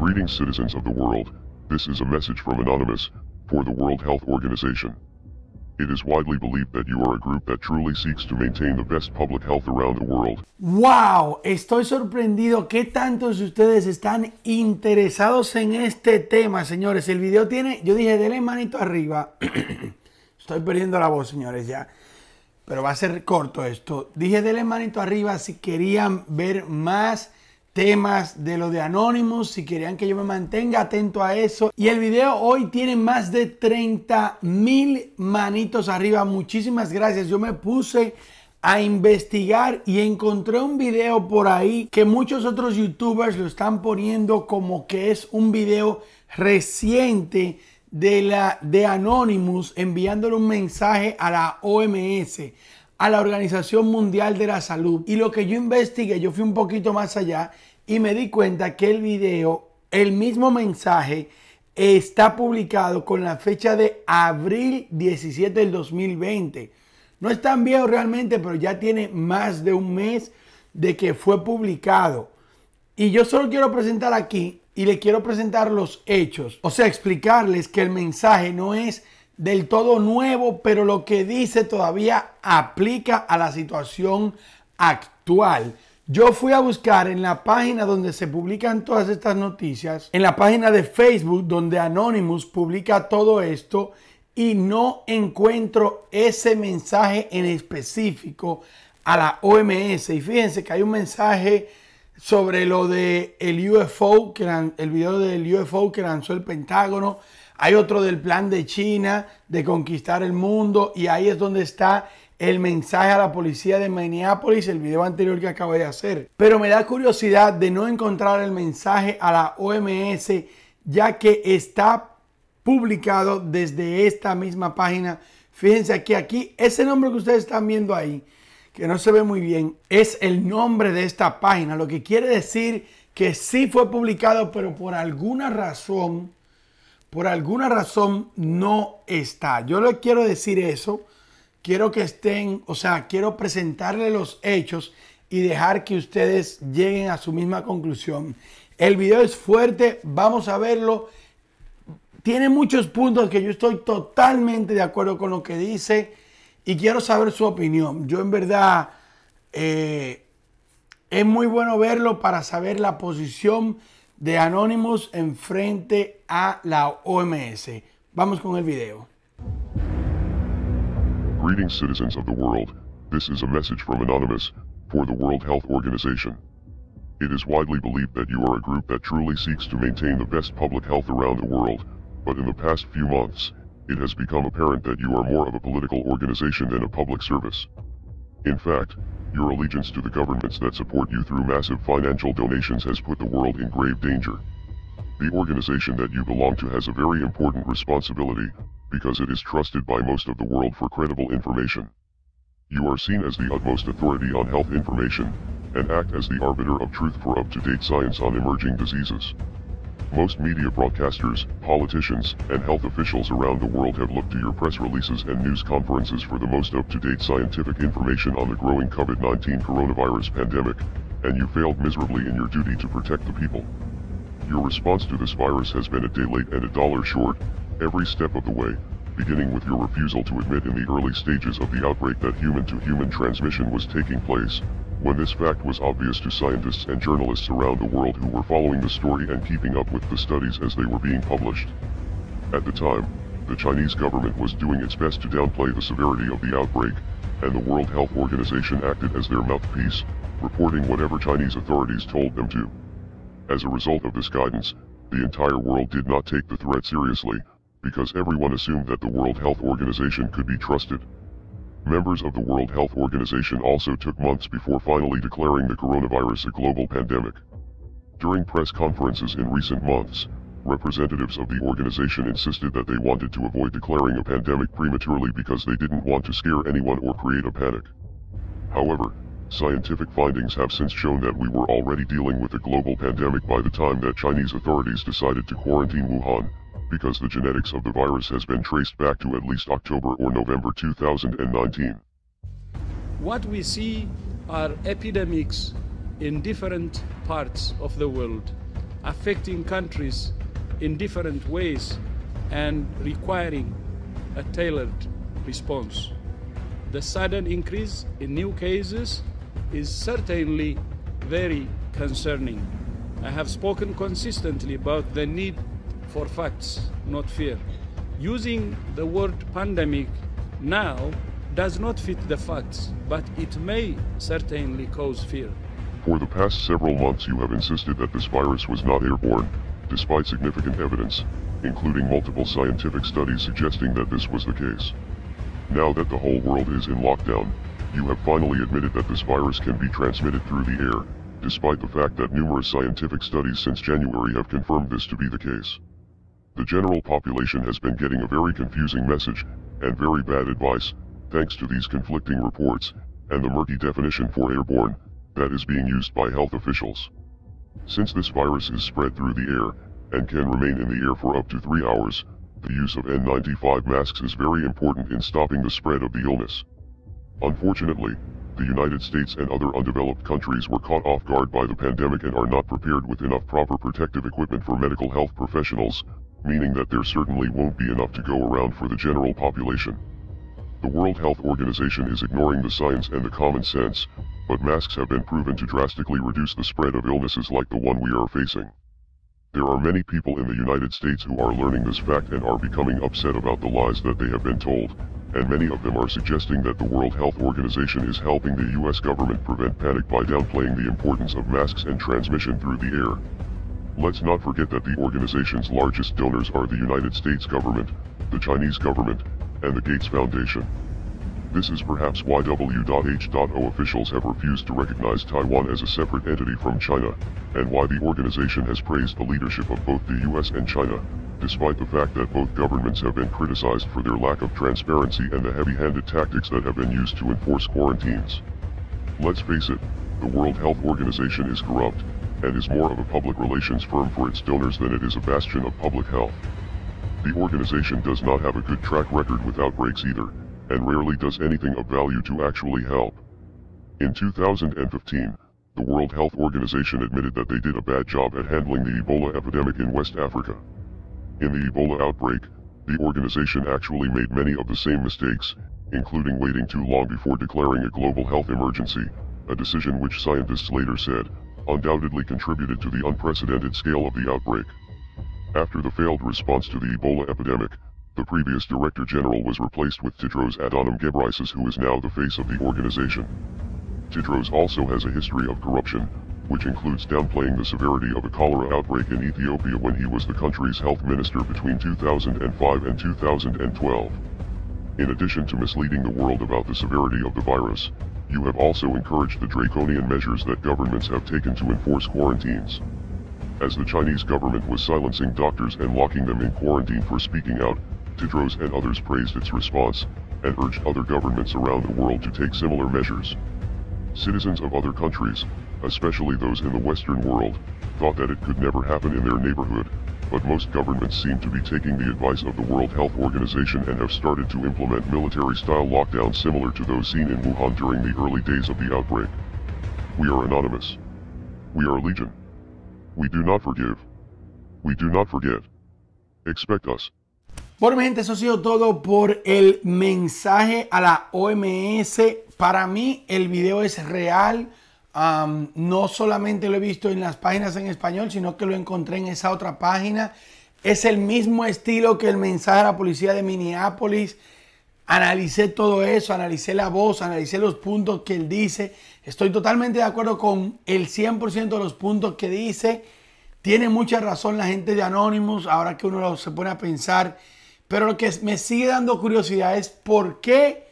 Greetings, citizens of the world. This is a message from Anonymous, for the World Health Organization. It is widely believed that you are a group that truly seeks to maintain the best public health around the world. ¡Wow! Estoy sorprendido que tantos de ustedes están interesados en este tema, señores. El video tiene, yo dije, denle manito arriba. Estoy perdiendo la voz, señores, ya. Pero va a ser corto esto. Dije, denle manito arriba si querían ver más temas de lo de Anonymous, si querían que yo me mantenga atento a eso. Y el video hoy tiene más de 30,000 manitos arriba. Muchísimas gracias. Yo me puse a investigar y encontré un video por ahí que muchos otros youtubers lo están poniendo como que es un video reciente de Anonymous enviándole un mensaje a la OMS, a la Organización Mundial de la Salud. Y lo que yo investigué, yo fui un poquito más allá y me di cuenta que el video, el mismo mensaje, está publicado con la fecha de abril 17 del 2020. No es tan viejo realmente, pero ya tiene más de un mes de que fue publicado. Y yo solo quiero presentar aquí y le quiero presentar los hechos. O sea, explicarles que el mensaje no es del todo nuevo, pero lo que dice todavía aplica a la situación actual. Yo fui a buscar en la página donde se publican todas estas noticias, en la página de Facebook donde Anonymous publica todo esto, y no encuentro ese mensaje en específico a la OMS. Y fíjense que hay un mensaje sobre lo de el UFO, el video del UFO que lanzó el Pentágono. Hay otro del plan de China de conquistar el mundo, y ahí es donde está el mensaje a la policía de Minneapolis, el video anterior que acabo de hacer. Pero me da curiosidad de no encontrar el mensaje a la OMS, ya que está publicado desde esta misma página. Fíjense aquí, ese nombre que ustedes están viendo ahí, que no se ve muy bien, es el nombre de esta página, lo que quiere decir que sí fue publicado, pero por alguna razón no está. Yo les quiero decir eso. Quiero que estén, o sea, quiero presentarles los hechos y dejar que ustedes lleguen a su misma conclusión. El video es fuerte, vamos a verlo. Tiene muchos puntos que yo estoy totalmente de acuerdo con lo que dice y quiero saber su opinión. Yo en verdad, es muy bueno verlo para saber la posición de Anonymous en frente a la OMS. Vamos con el video. Greetings, citizens of the world. This is a message from Anonymous, for the World Health Organization. It is widely believed that you are a group that truly seeks to maintain the best public health around the world, but in the past few months, it has become apparent that you are more of a political organization than a public service. In fact, your allegiance to the governments that support you through massive financial donations has put the world in grave danger. The organization that you belong to has a very important responsibility, because it is trusted by most of the world for credible information. You are seen as the utmost authority on health information, and act as the arbiter of truth for up-to-date science on emerging diseases. Most media broadcasters, politicians, and health officials around the world have looked to your press releases and news conferences for the most up-to-date scientific information on the growing COVID-19 coronavirus pandemic, and you failed miserably in your duty to protect the people. Your response to this virus has been a day late and a dollar short, every step of the way, beginning with your refusal to admit in the early stages of the outbreak that human-to-human transmission was taking place, when this fact was obvious to scientists and journalists around the world who were following the story and keeping up with the studies as they were being published. At the time, the Chinese government was doing its best to downplay the severity of the outbreak, and the World Health Organization acted as their mouthpiece, reporting whatever Chinese authorities told them to. As a result of this guidance, the entire world did not take the threat seriously, because everyone assumed that the World Health Organization could be trusted. Members of the World Health Organization also took months before finally declaring the coronavirus a global pandemic. During press conferences in recent months, representatives of the organization insisted that they wanted to avoid declaring a pandemic prematurely because they didn't want to scare anyone or create a panic. However, scientific findings have since shown that we were already dealing with a global pandemic by the time that Chinese authorities decided to quarantine Wuhan, because the genetics of the virus has been traced back to at least October or November 2019. What we see are epidemics in different parts of the world, affecting countries in different ways and requiring a tailored response. The sudden increase in new cases is certainly very concerning. I have spoken consistently about the need for facts, not fear. Using the word pandemic now does not fit the facts, but it may certainly cause fear. For the past several months you have insisted that this virus was not airborne, despite significant evidence, including multiple scientific studies suggesting that this was the case. Now that the whole world is in lockdown, you have finally admitted that this virus can be transmitted through the air, despite the fact that numerous scientific studies since January have confirmed this to be the case. The general population has been getting a very confusing message, and very bad advice, thanks to these conflicting reports, and the murky definition for airborne, that is being used by health officials. Since this virus is spread through the air, and can remain in the air for up to 3 hours, the use of N95 masks is very important in stopping the spread of the illness. Unfortunately, the United States and other undeveloped countries were caught off guard by the pandemic and are not prepared with enough proper protective equipment for medical health professionals, meaning that there certainly won't be enough to go around for the general population. The World Health Organization is ignoring the science and the common sense, but masks have been proven to drastically reduce the spread of illnesses like the one we are facing. There are many people in the United States who are learning this fact and are becoming upset about the lies that they have been told, and many of them are suggesting that the World Health Organization is helping the U.S. government prevent panic by downplaying the importance of masks and transmission through the air. Let's not forget that the organization's largest donors are the United States government, the Chinese government, and the Gates Foundation. This is perhaps why WHO officials have refused to recognize Taiwan as a separate entity from China, and why the organization has praised the leadership of both the U.S. and China, despite the fact that both governments have been criticized for their lack of transparency and the heavy-handed tactics that have been used to enforce quarantines. Let's face it, the World Health Organization is corrupt, and is more of a public relations firm for its donors than it is a bastion of public health. The organization does not have a good track record with outbreaks either, and rarely does anything of value to actually help. In 2015, the World Health Organization admitted that they did a bad job at handling the Ebola epidemic in West Africa. In the Ebola outbreak, the organization actually made many of the same mistakes, including waiting too long before declaring a global health emergency, a decision which scientists later said, undoubtedly contributed to the unprecedented scale of the outbreak. After the failed response to the Ebola epidemic, the previous Director General was replaced with Tedros Adhanom Ghebreyesus, who is now the face of the organization. Tedros also has a history of corruption, which includes downplaying the severity of a cholera outbreak in Ethiopia when he was the country's health minister between 2005 and 2012. In addition to misleading the world about the severity of the virus, you have also encouraged the draconian measures that governments have taken to enforce quarantines. As the Chinese government was silencing doctors and locking them in quarantine for speaking out, Tedros and others praised its response, and urged other governments around the world to take similar measures. Citizens of other countries, especially those in the Western world, thought that it could never happen in their neighborhood, but most governments seem to be taking the advice of the World Health Organization and have started to implement military-style lockdowns similar to those seen in Wuhan during the early days of the outbreak. We are anonymous. We are legion. We do not forgive. We do not forget. Expect us. Bueno, mi gente, eso ha sido todo por el mensaje a la OMS. Para mí el video es real. No solamente lo he visto en las páginas en español, sino que lo encontré en esa otra página. Es el mismo estilo que el mensaje a la policía de Minneapolis. Analicé todo eso, analicé la voz, analicé los puntos que él dice. Estoy totalmente de acuerdo con el 100% de los puntos que dice. Tiene mucha razón la gente de Anonymous, ahora que uno se pone a pensar. Pero lo que me sigue dando curiosidad es por qué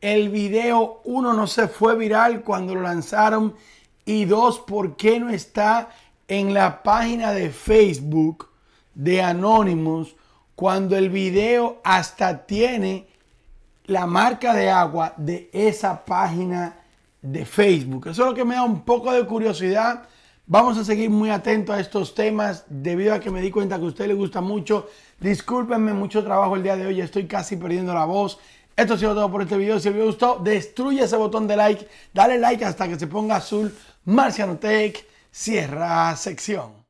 el video, uno, no se fue viral cuando lo lanzaron, y dos, por qué no está en la página de Facebook de Anonymous cuando el video hasta tiene la marca de agua de esa página de Facebook. Eso es lo que me da un poco de curiosidad. Vamos a seguir muy atentos a estos temas debido a que me di cuenta que a usted le gusta mucho. Discúlpenme, mucho trabajo el día de hoy. Estoy casi perdiendo la voz. Esto ha sido todo por este video. Si el video gustó, destruye ese botón de like. Dale like hasta que se ponga azul. Marcianotech, cierra sección.